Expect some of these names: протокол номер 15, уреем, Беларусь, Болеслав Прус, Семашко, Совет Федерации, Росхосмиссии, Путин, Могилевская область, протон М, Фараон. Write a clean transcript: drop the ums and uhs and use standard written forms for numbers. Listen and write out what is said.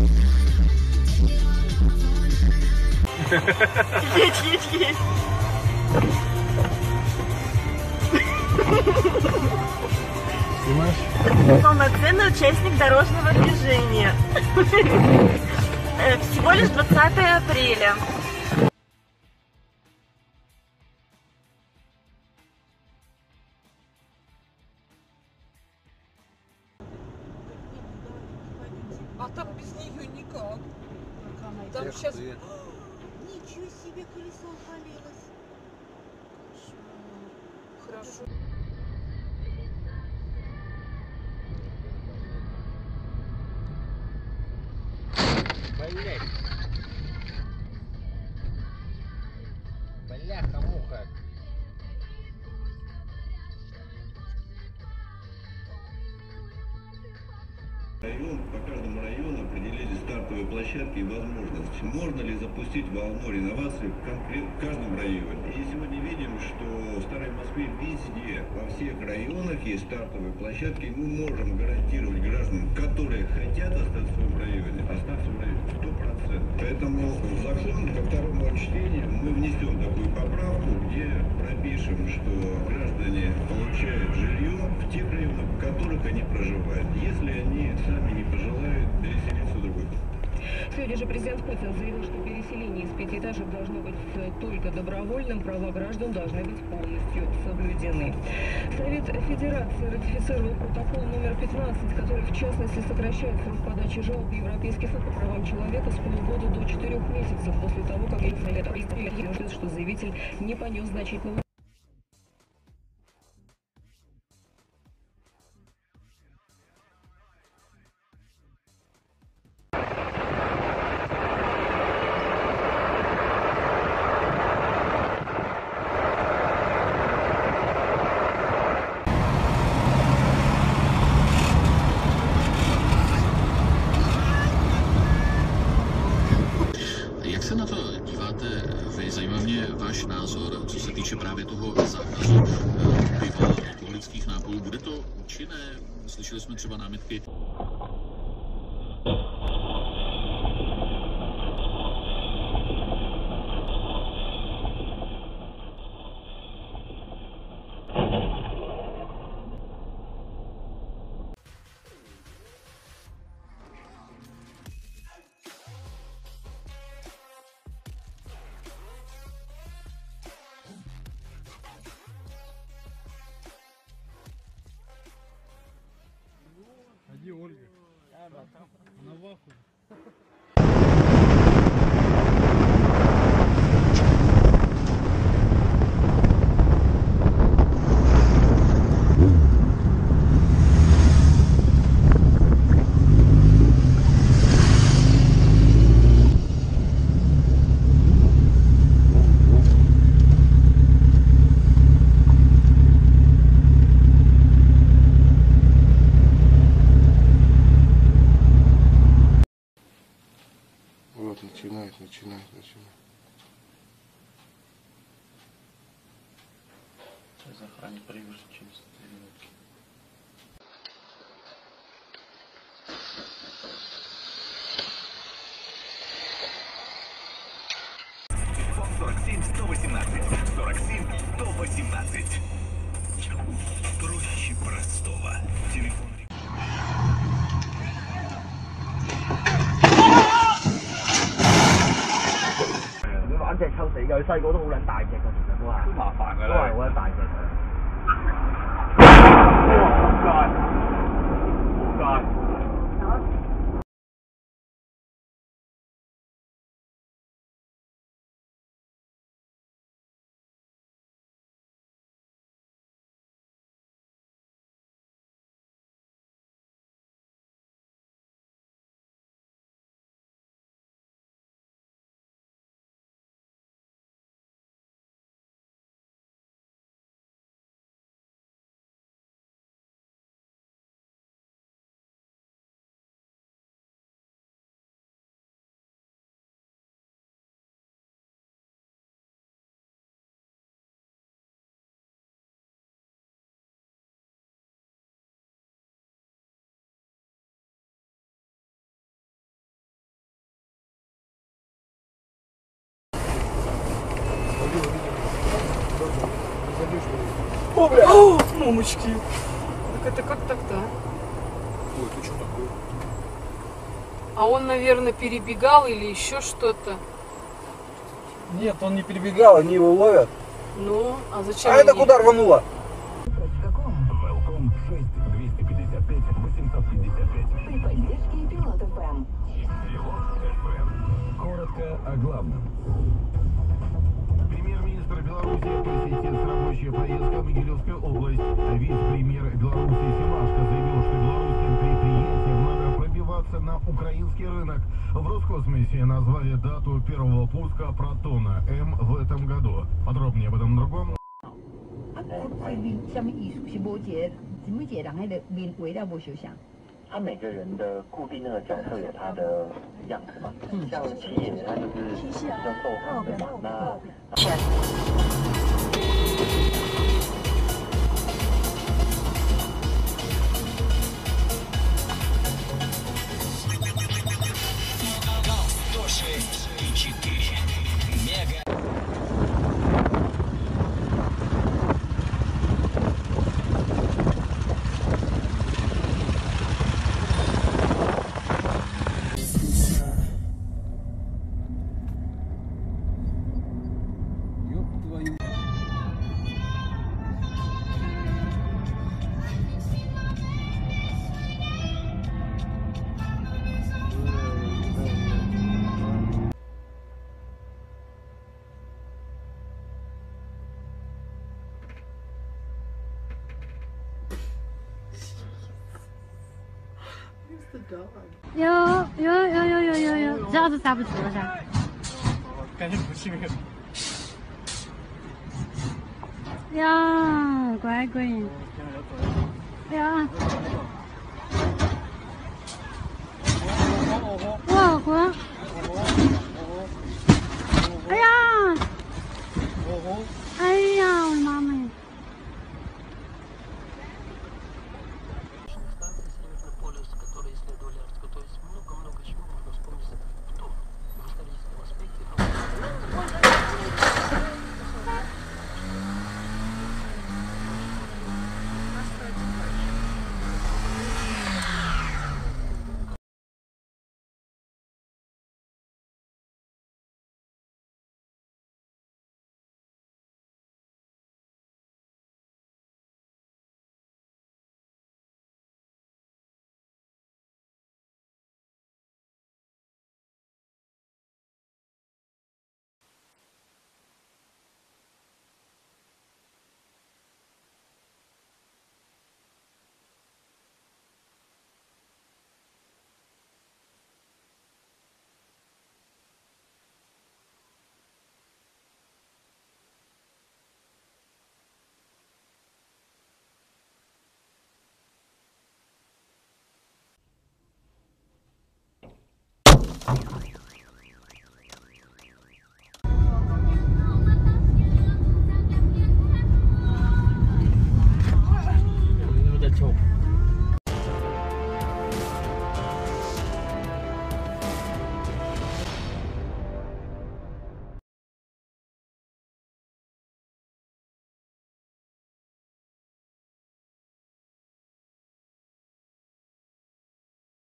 Есть. Снимаешь? Полноценный участник дорожного движения. Всего лишь 20 апреля. А там без нее никак. Там сейчас... Ничего себе, колесо упалилось. Хорошо. Блять. Бляха-муха. Район, по каждому району определили стартовые площадки и возможности. Можно ли запустить волну реновации в каждом районе? И сегодня видим, что в Старой Москве везде, во всех районах есть стартовые площадки. И мы можем гарантировать гражданам, которые хотят остаться в своем районе, остаться в районе 100%. Поэтому в закон ко второму чтению мы внесем такую поправку, где пропишем, что граждане получают жилье в тех районах, в которых они проживают. Если они сами не пожелают переселиться в другой. Сегодня же президент Путин заявил, что переселение из пятиэтажек должно быть только добровольным, права граждан должны быть полностью соблюдены. Совет Федерации ратифицировал протокол номер 15, который в частности сокращает срок подачи жалоб в Европейский суд по правам человека с полугода до 4 месяцев после того, как Совет определил, что заявитель не понес значительного... Jak se na to díváte vy? Zajímá mě váš názor, co se týče právě toho zákazu piva, alkoholických nápojů. Bude to účinné? Slyšeli jsme třeba námitky. Где Ольга? Она там. Она в ахуе. Вот, начинает. Сейчас охране привяжет через 3 минутки. Телефон 47 118. Проще простого. Телефон...隻抽死嘅，佢細個都好撚大隻嘅，其實都係，都麻煩㗎啦，都係好撚大隻嘅。好曬，好曬。О, бля! О, мамочки! Так это как так-то? Ой, ты что такое? А он, наверное, перебегал или еще что-то? Нет, он не перебегал, они его ловят. Ну, а зачем? А это куда рвануло? О главном. Премьер-министр Беларуси посетил с рабочей поездкой в Могилевскую область. Вице-премьер Беларуси Семашко заявил, что белорусским предприятиям надо пробиваться на украинский рынок. В Росхосмиссии назвали дату первого пуска протона М в этом году. Подробнее об этом другом.有，这二次刹不住了噻。感觉不是那个。呀，乖乖。呀。